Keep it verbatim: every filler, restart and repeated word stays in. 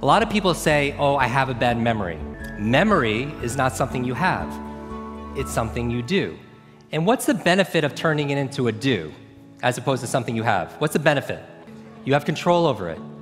A lot of people say, oh, I have a bad memory. Memory is not something you have. It's something you do. And what's the benefit of turning it into a do as opposed to something you have? What's the benefit? You have control over it.